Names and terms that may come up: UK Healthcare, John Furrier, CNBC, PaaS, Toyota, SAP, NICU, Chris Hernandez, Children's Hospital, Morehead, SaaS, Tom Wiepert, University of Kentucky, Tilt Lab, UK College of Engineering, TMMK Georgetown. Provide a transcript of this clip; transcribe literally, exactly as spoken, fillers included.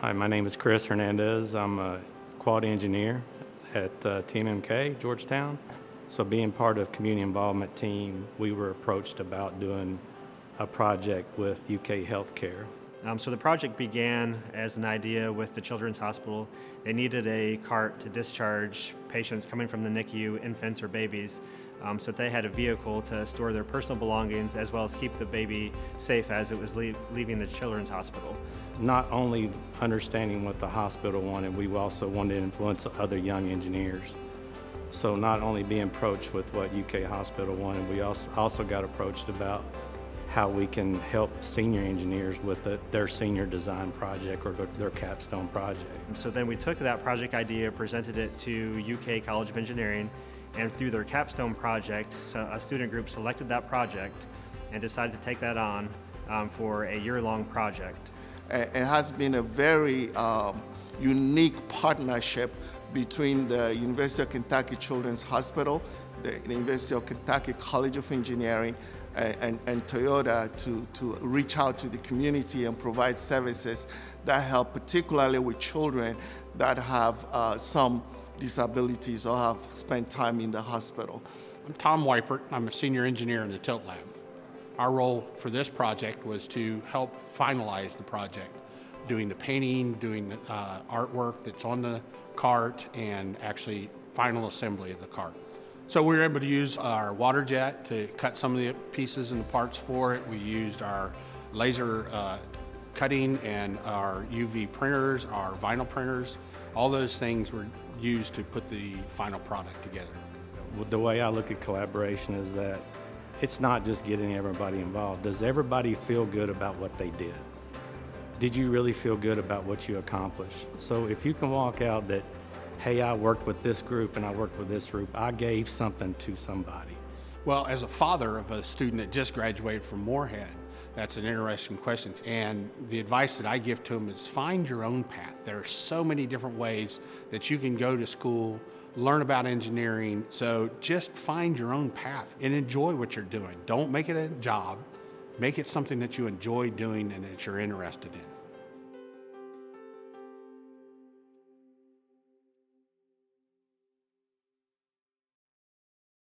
Hi, my name is Chris Hernandez. I'm a quality engineer at uh, T M M K Georgetown. So being part of community involvement team, we were approached about doing a project with U K Healthcare. Um, so the project began as an idea with the Children's Hospital. They needed a cart to discharge patients coming from the N I C U, infants or babies, um, so that they had a vehicle to store their personal belongings as well as keep the baby safe as it was le leaving the Children's Hospital. Not only understanding what the hospital wanted, we also wanted to influence other young engineers. So not only being approached with what U K Hospital wanted, we also, also got approached about how we can help senior engineers with the, their senior design project or their capstone project. So then we took that project idea, presented it to U K College of Engineering, and through their capstone project, so a student group selected that project and decided to take that on um, for a year-long project. It has been a very um, unique partnership between the University of Kentucky Children's Hospital, the University of Kentucky College of Engineering, And, and Toyota to, to reach out to the community and provide services that help particularly with children that have uh, some disabilities or have spent time in the hospital. I'm Tom Wiepert. I'm a senior engineer in the Tilt Lab. Our role for this project was to help finalize the project, doing the painting, doing the uh, artwork that's on the cart, and actually final assembly of the cart. So we were able to use our water jet to cut some of the pieces and the parts for it. We used our laser uh, cutting and our U V printers, our vinyl printers. All those things were used to put the final product together. The way I look at collaboration is that it's not just getting everybody involved. Does everybody feel good about what they did? Did you really feel good about what you accomplished? So if you can walk out that, hey, I worked with this group and I worked with this group. I gave something to somebody. Well, as a father of a student that just graduated from Morehead, that's an interesting question. And the advice that I give to them is find your own path. There are so many different ways that you can go to school, learn about engineering. So just find your own path and enjoy what you're doing. Don't make it a job. Make it something that you enjoy doing and that you're interested in.